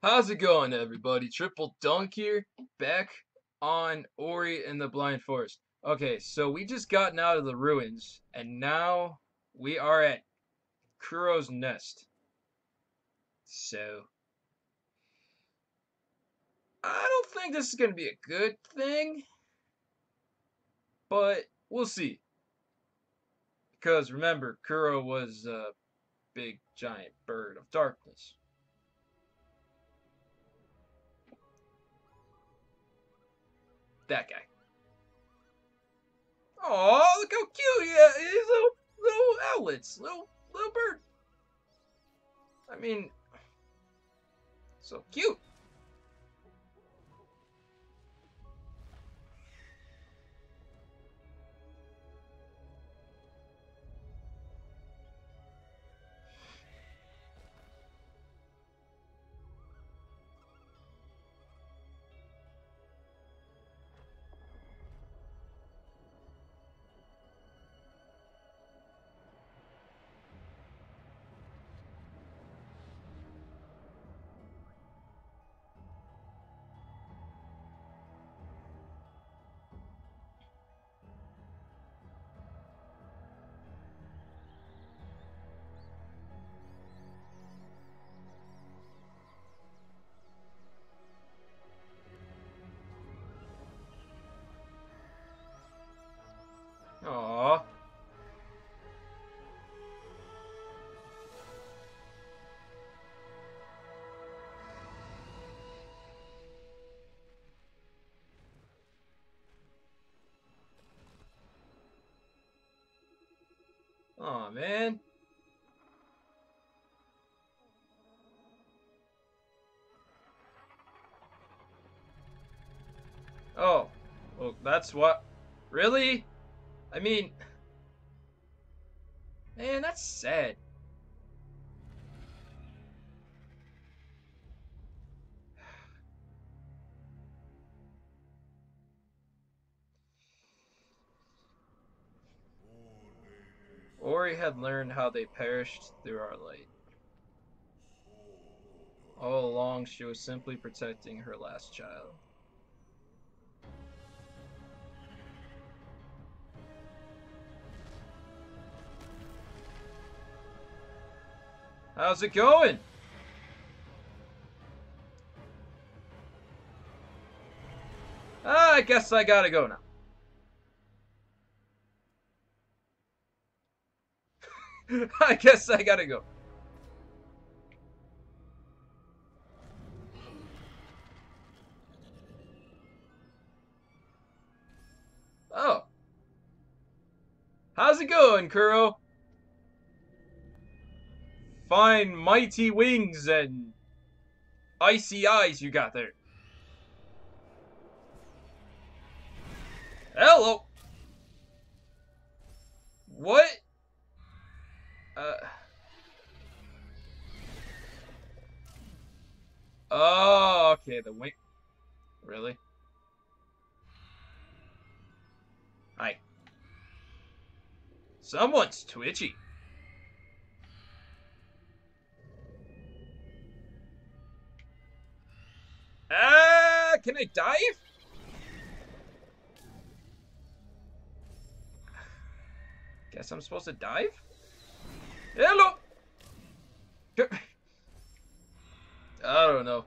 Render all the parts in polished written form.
How's it going, everybody? Triple-Dunc here, back on Ori and the Blind Forest. Okay, so we just gotten out of the ruins, and now we are at Kuro's nest. So, I don't think this is going to be a good thing, but we'll see. Because remember, Kuro was a big giant bird of darkness. That guy. Oh, look how cute he is! He's little owlets, little bird. I mean, so cute. Aww. Aw, man. Oh. Well, that's what... Really? I mean, man, that's sad. Ori had learned how they perished through our light. All along, she was simply protecting her last child. How's it going? I guess I gotta go now. I guess I gotta go. Oh. How's it going, Kuro? Fine mighty wings and icy eyes you got there. Hello. What? Oh, okay, the wing. Really? Hi. Someone's twitchy. Can I dive? Guess I'm supposed to dive? Hello! I don't know.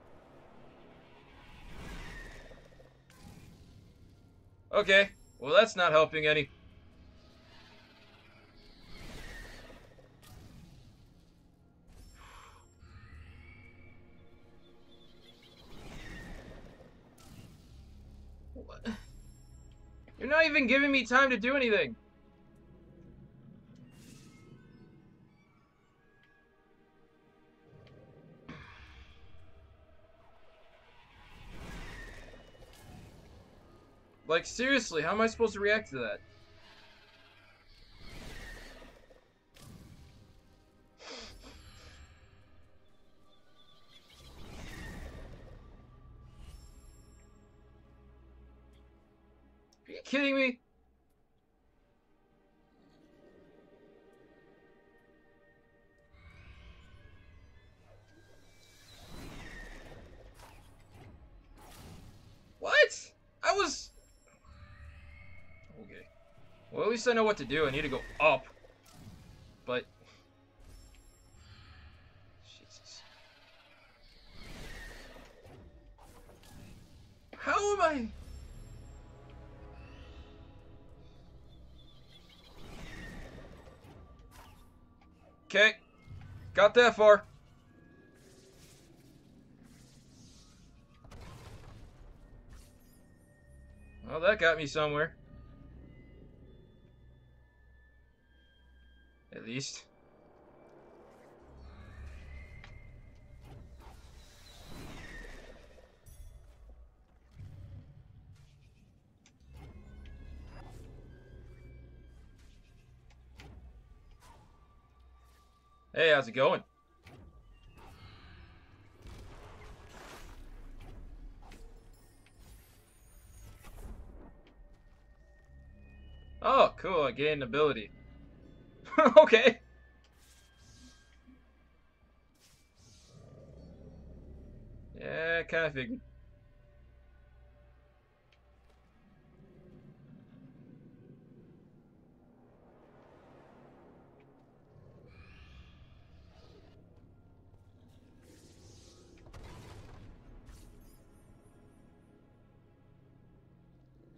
Okay, well that's not helping any. You're not even giving me time to do anything. Like, seriously, how am I supposed to react to that? Kidding me? least I know what to do. I need to go up. But... Jesus. How am I... Okay. Got that far. Well, that got me somewhere. At least. Hey, how's it going? Oh, cool, I gained an ability. Okay. Yeah, kind of figured.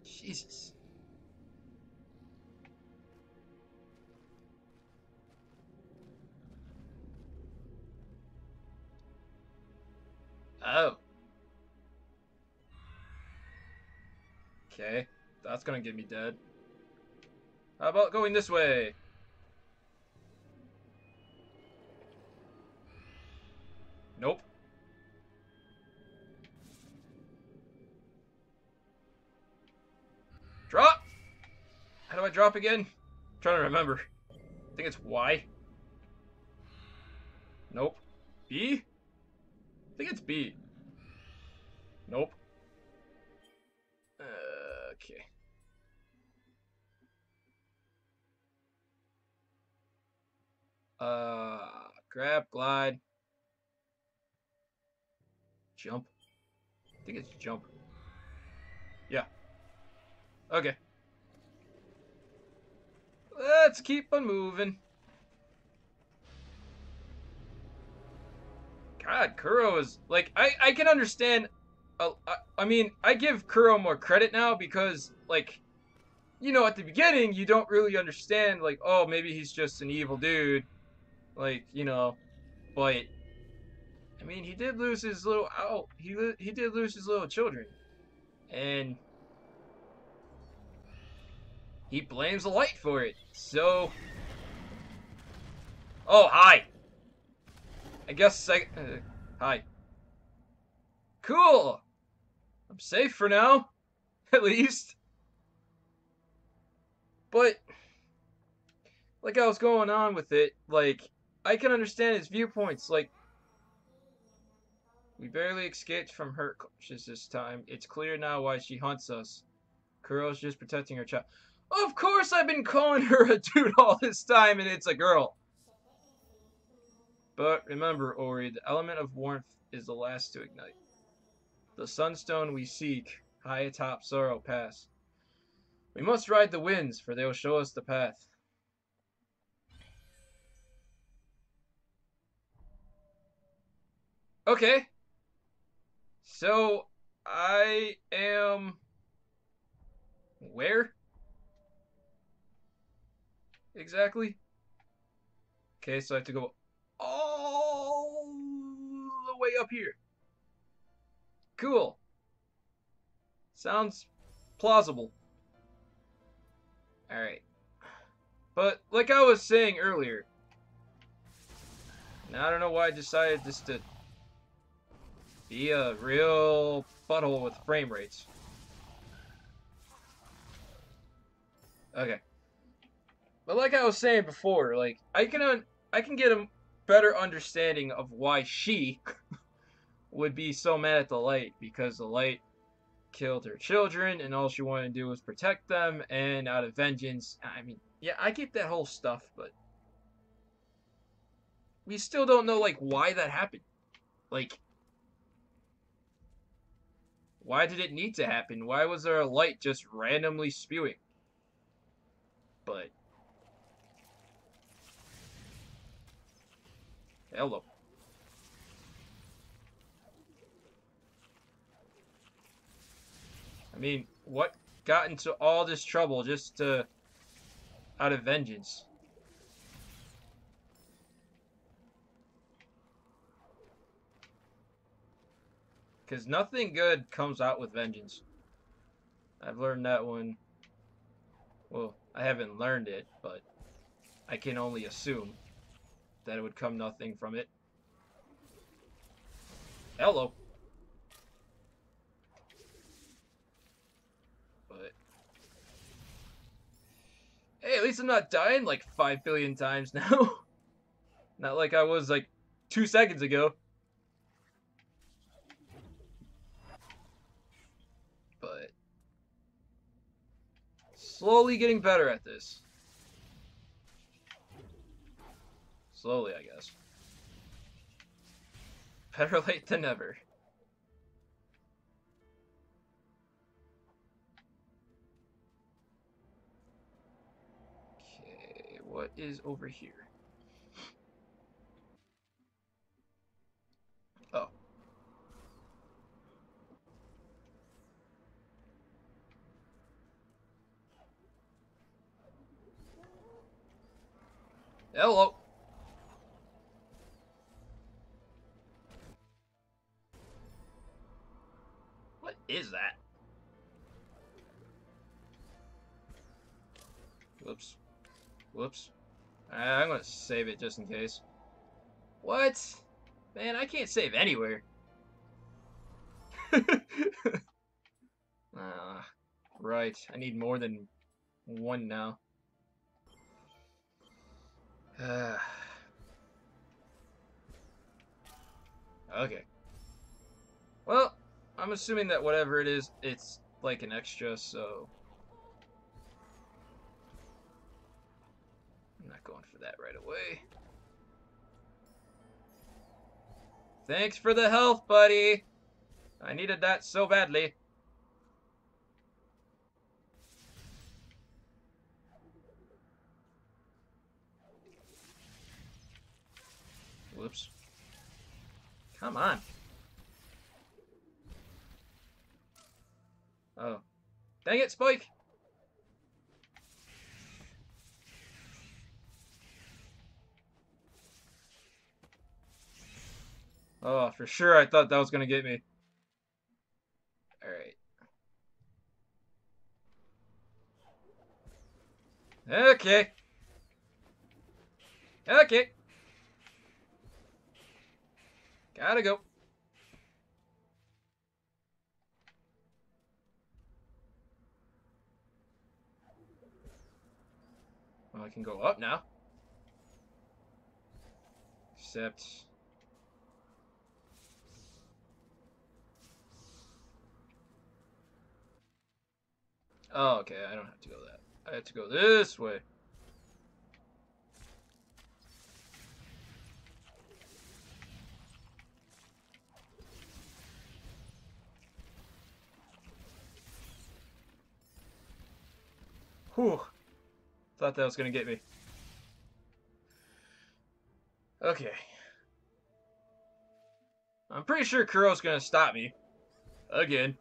Jesus. Oh. Okay, that's gonna get me dead. How about going this way? Nope. Drop! How do I drop again? I'm trying to remember. I think it's Y. Nope. B? I think it's B. Nope. Okay. Grab, glide. Jump. I think it's jump. Yeah. Okay. Let's keep on moving. God, Kuro is, like, I can understand, I mean, I give Kuro more credit now because, like, you know, at the beginning, you don't really understand, like, oh, maybe he's just an evil dude, like, you know, but, I mean, he did lose his little, oh, he did lose his little children, and he blames the light for it, so, oh, hi. I guess I... hi. Cool! I'm safe for now. At least. But, like I was going on with it, like, I can understand his viewpoints, like... We barely escaped from her clutches this time. It's clear now why she hunts us. Kuro's just protecting her child. Of course I've been calling her a dude all this time and it's a girl. But remember, Ori, the element of warmth is the last to ignite. The sunstone we seek, high atop Sorrow Pass. We must ride the winds, for they will show us the path. Okay. So, I am... Where? Exactly? Okay, so I have to go... all the way up here. Cool. Sounds plausible. Alright. But, like I was saying earlier, now I don't know why I decided just to be a real butthole with frame rates. Okay. But like I was saying before, like, I can get a better understanding of why she would be so mad at the light, because the light killed her children and all she wanted to do was protect them, and out of vengeance. I mean, yeah, I get that whole stuff, but we still don't know, like, why that happened. Like, why did it need to happen? Why was there a light just randomly spewing? but... Hello. I mean, what got into all this trouble just to... out of vengeance? Because nothing good comes out with vengeance. I've learned that one. Well, I haven't learned it, but I can only assume that it would come nothing from it. Hello. But hey, at least I'm not dying like 5 billion times now. Not like I was like 2 seconds ago. Slowly getting better at this. Slowly, I guess. Better late than never. Okay, what is over here? Oh. Hello. What is that? Whoops. Whoops. I'm gonna save it just in case. What? Man, I can't save anywhere. Right. I need more than one now. Okay. Well, I'm assuming that whatever it is, it's like an extra, so... I'm not going for that right away. Thanks for the health, buddy! I needed that so badly. Whoops. Come on. Oh. Dang it, Spike! Oh, for sure I thought that was gonna get me. Alright. Okay. Okay. Gotta go. Well, I can go up now. Except... Oh, okay, I don't have to go that. I have to go this way. Whew. Thought that was gonna get me. Okay. I'm pretty sure Kuro's gonna stop me. Again.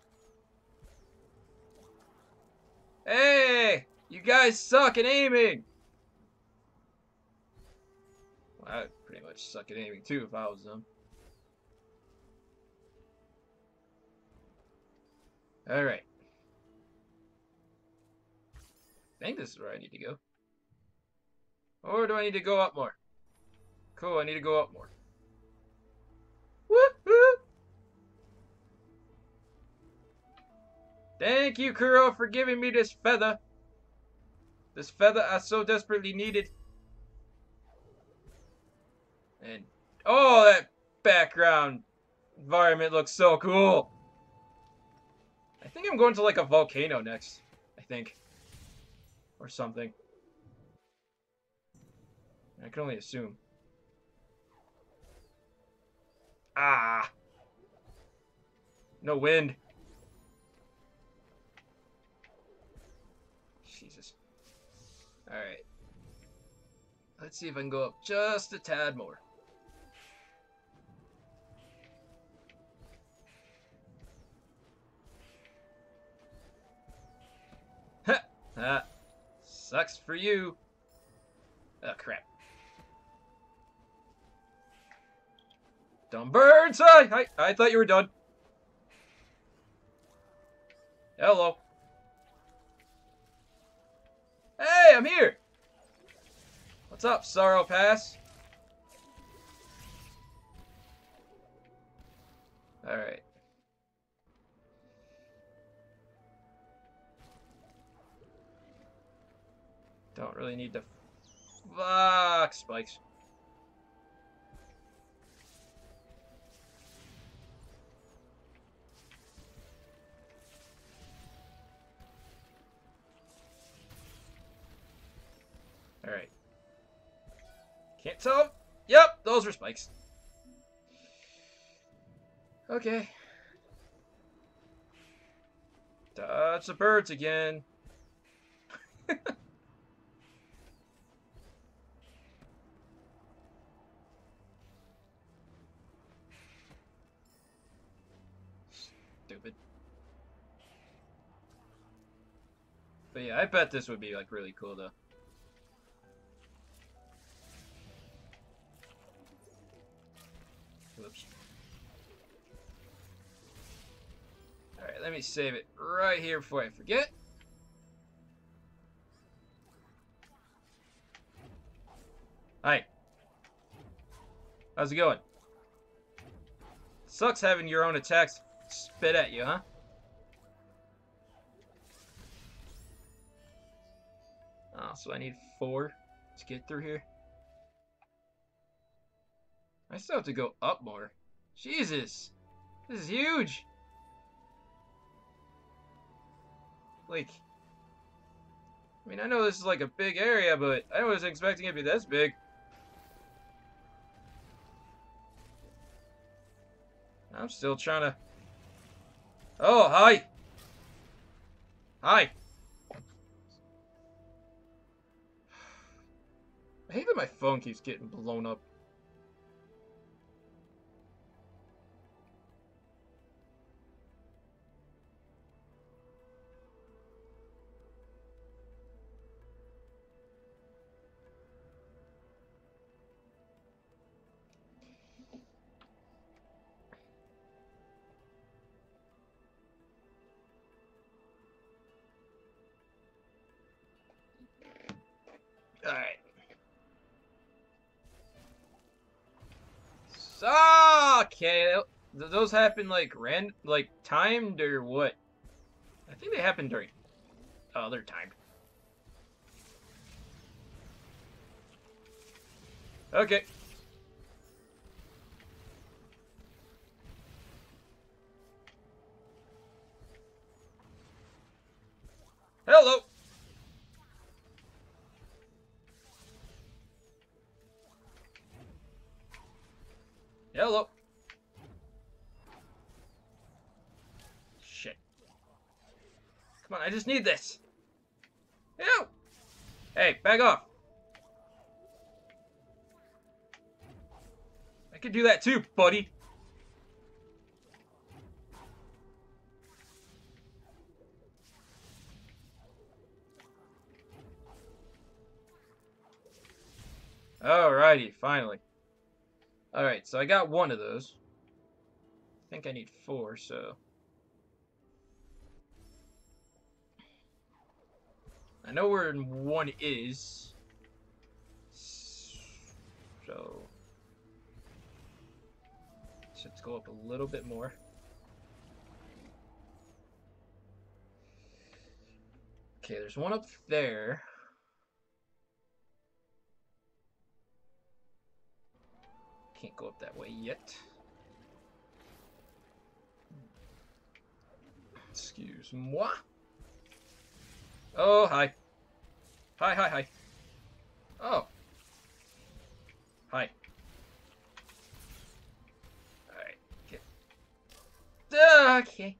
Hey! You guys suck at aiming! Well, I'd pretty much suck at aiming too if I was them. Alright. I think this is where I need to go. Or do I need to go up more? Cool, I need to go up more. Woohoo! Thank you, Kuro, for giving me this feather. This feather I so desperately needed. And, oh, that background environment looks so cool. I think I'm going to, like, a volcano next. I think. Or something. I can only assume. Ah! No wind. Jesus. Alright. Let's see if I can go up just a tad more. Ha! Ah, sucks for you. Oh, crap. Dumb birds! I thought you were done. Hello. Hey, I'm here! What's up, Sorrow Pass? Alright. Don't really need to... Fuck, spikes. Alright. Can't tell. Yep, those were spikes. Okay. Dodge the birds again. Stupid. But yeah, I bet this would be like really cool though. Oops. Alright, let me save it right here before I forget. Hi. How's it going? Sucks having your own attacks spit at you, huh? Oh, so I need 4 to get through here. I still have to go up more. Jesus! This is huge! Like... I mean, I know this is like a big area, but I wasn't expecting it to be this big. I'm still trying to... Oh, hi! Hi! I hate that my phone keeps getting blown up. Okay, those happen like timed or what? I think they happen during. Oh, they're timed. Okay. Hello. Hello. Come on, I just need this. Ew! Hey, back off. I can do that too, buddy. Alrighty, finally. Alright, so I got one of those. I think I need 4, so... I know where one is, so let's go up a little bit more. Okay, there's one up there. Can't go up that way yet. Excuse moi. Oh, hi. Hi, hi, hi. Oh. Hi. Alright, okay. Okay.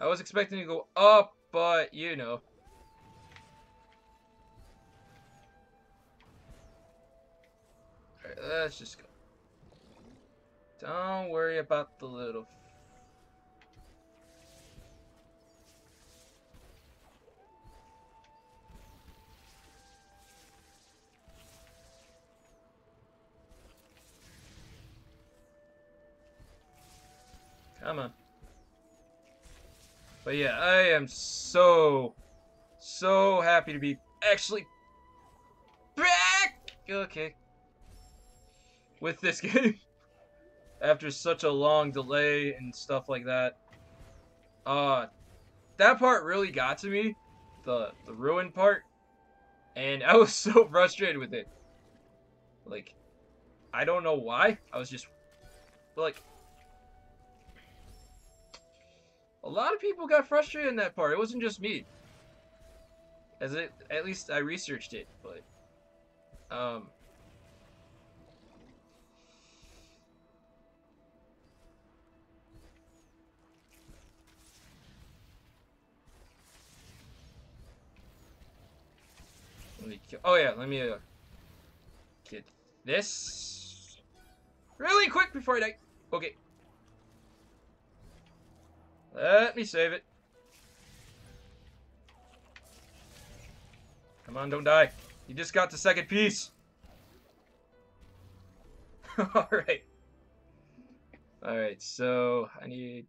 I was expecting to go up, but, you know. Let's just go. Don't worry about the little... Come on. But yeah, I am so happy to be actually back! Okay. With this game. After such a long delay and stuff like that. That part really got to me. The ruin part. And I was so frustrated with it. Like, I don't know why. I was just... Like... A lot of people got frustrated in that part. It wasn't just me. At least I researched it, but... Let me get this really quick before I die. Okay. Let me save it. Come on, don't die. You just got the second piece. Alright. Alright, so I need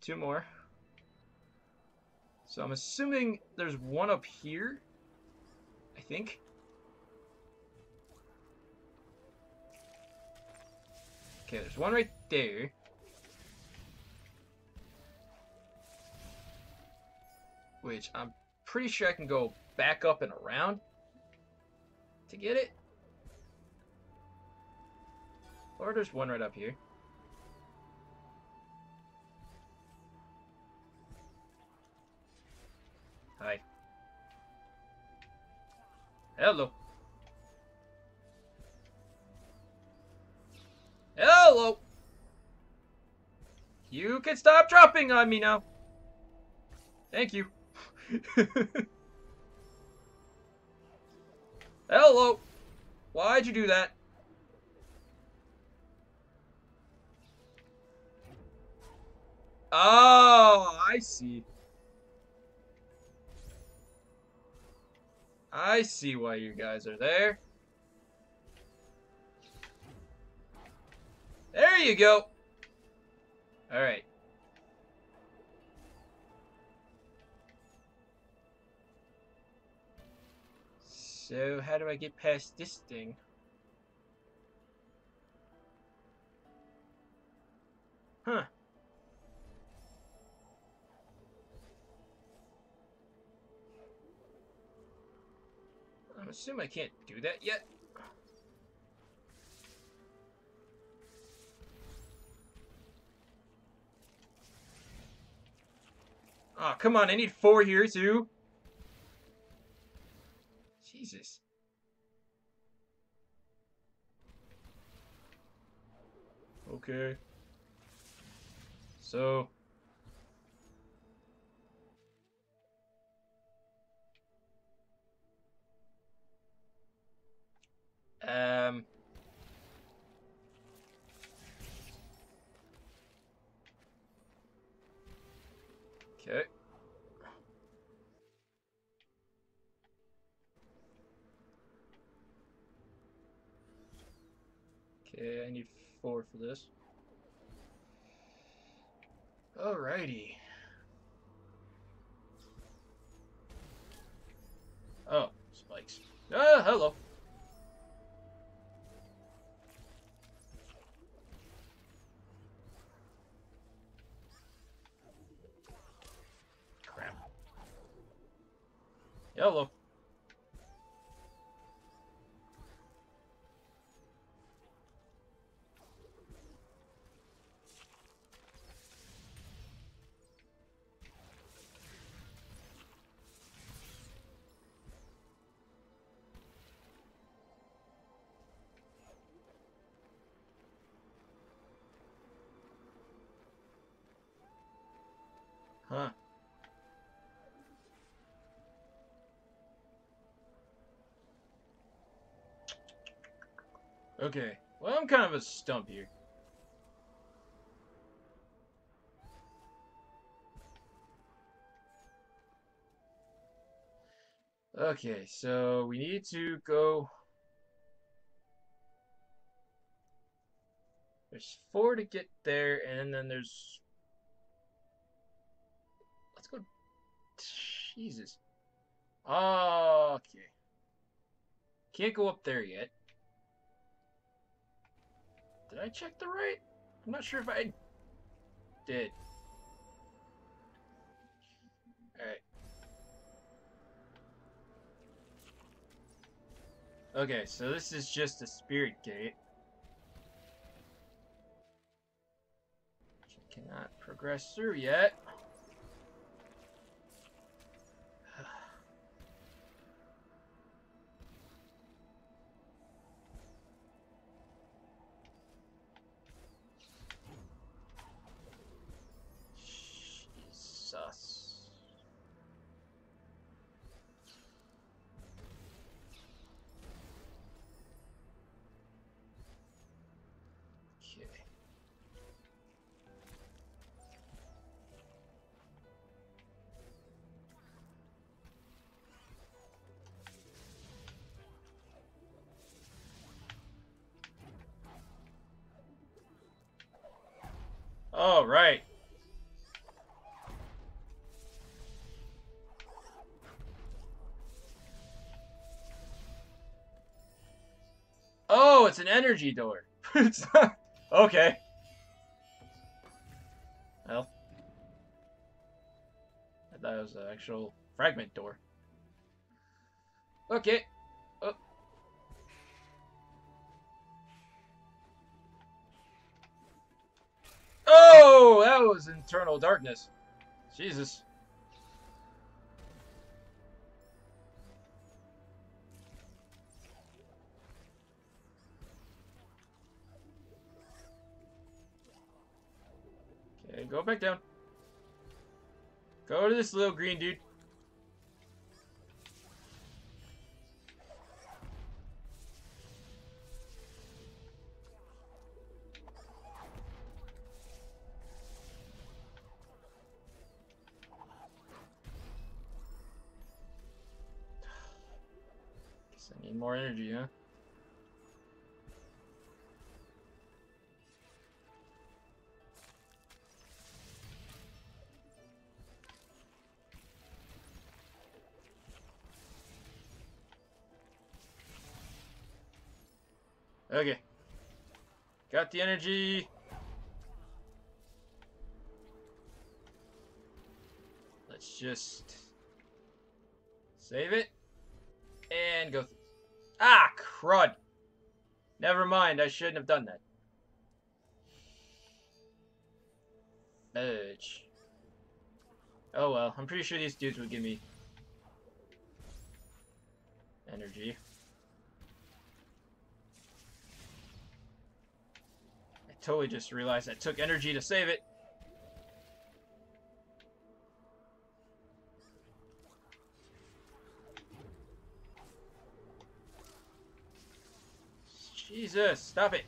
two more. So I'm assuming there's one up here. I think. Okay, there's one right there. Which I'm pretty sure I can go back up and around to get it. Or there's one right up here. Hi. Hello. Hello. You can stop dropping on me now. Thank you. Hello. Why'd you do that? Oh, I see. I see why you guys are there. There you go. All right. So, how do I get past this thing? Huh. I'm assuming I can't do that yet. Ah, oh, come on, I need four here too. Jesus. Okay. So. Okay. Okay, I need four for this. Alrighty. Oh, spikes. Ah, hello. Crap. Hello. Huh. Okay. Well, I'm kind of a stump here. Okay, so we need to go... There's 4 to get there, and then there's... Let's go... Jesus. Okay. Can't go up there yet. Did I check the right? I'm not sure if I did. Alright. Okay, so this is just a spirit gate. Which I cannot progress through yet. All right. Oh, it's an energy door. It's not... Okay. Well, I thought it was an actual fragment door. Okay. Oh. Oh, that was internal darkness. Jesus. Okay, go back down. Go to this little green dude. I need more energy, huh? Okay. Got the energy. Let's just save it and go through. Ah, crud. Never mind, I shouldn't have done that. Edge. Oh well, I'm pretty sure these dudes would give me energy. I totally just realized I took energy to save it. Jesus, stop it.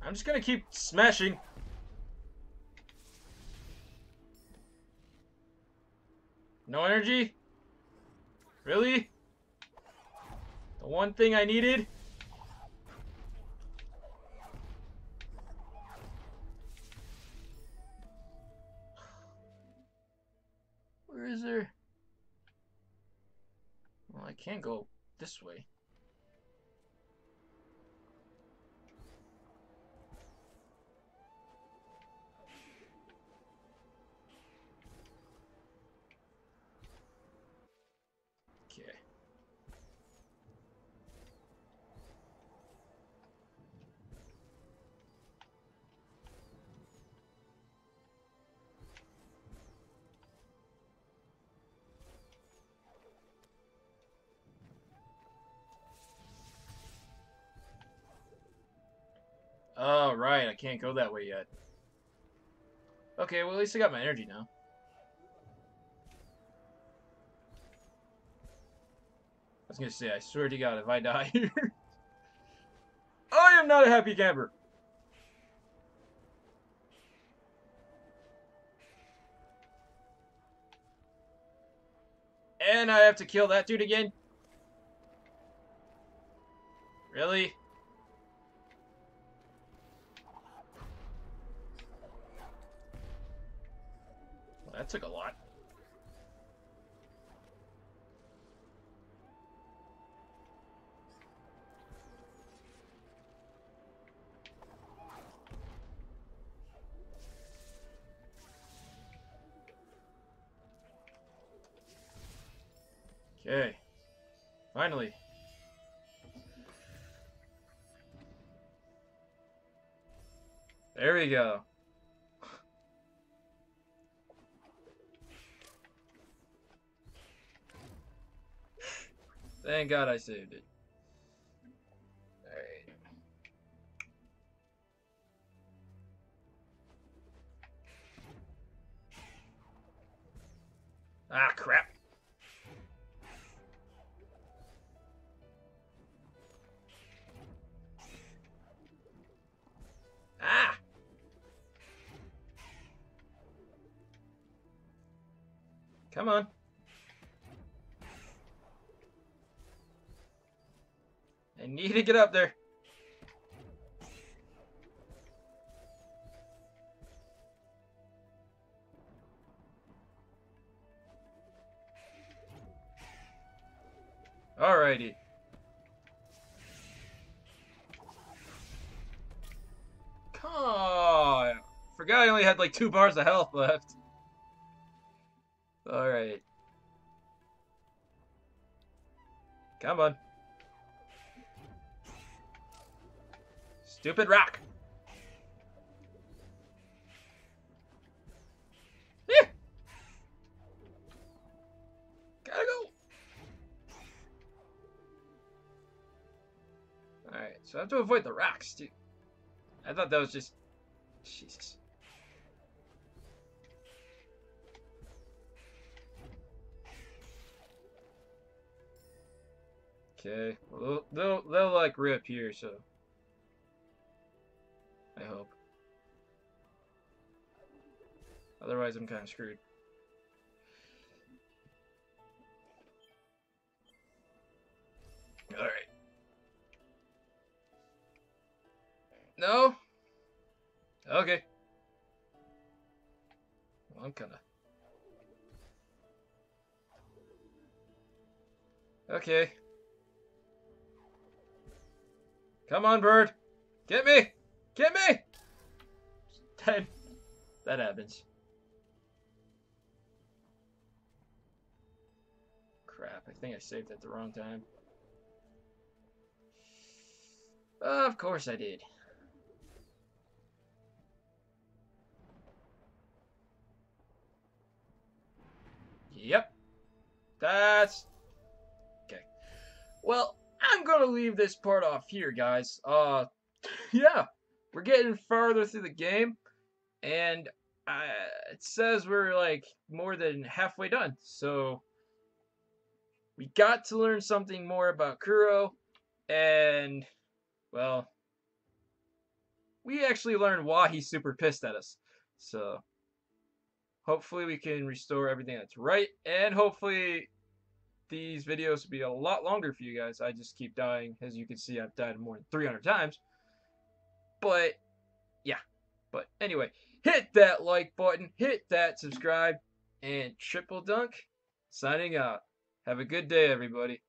I'm just gonna keep smashing. No energy? Really? The one thing I needed? Where is there? Well, I can't go this way. Okay. Oh, right, I can't go that way yet. Okay, well, at least I got my energy now. was gonna say, I swear to God, if I die here, I am not a happy camper. And I have to kill that dude again? Really? Well, that took a lot. Okay. Finally. There we go. Thank God I saved it. All right. Ah, crap. Ah! Come on. I need to get up there. Alrighty. Oh, I forgot I only had like 2 bars of health left. Alright. Come on. Stupid rock. Yeah. Gotta go. Alright, so I have to avoid the rocks, too. I thought that was just... Jesus. Okay. Well, they'll like rip here, so... I hope. Otherwise, I'm kind of screwed. Alright. No? Okay. Well, I'm kinda... Okay. Come on, bird! Get me! Get me! Dead. That happens. Crap, I think I saved at the wrong time. Of course I did. Yep. That's... Okay. Well, I'm gonna leave this part off here, guys. Yeah. We're getting farther through the game. And it says we're, like, more than halfway done. So, we got to learn something more about Kuro. And, well, we actually learned why he's super pissed at us. So... Hopefully we can restore everything that's right, and hopefully these videos will be a lot longer for you guys. I just keep dying. As you can see, I've died more than 300 times. But, yeah. But, anyway, hit that like button, hit that subscribe, and Triple-Dunc signing out. Have a good day, everybody.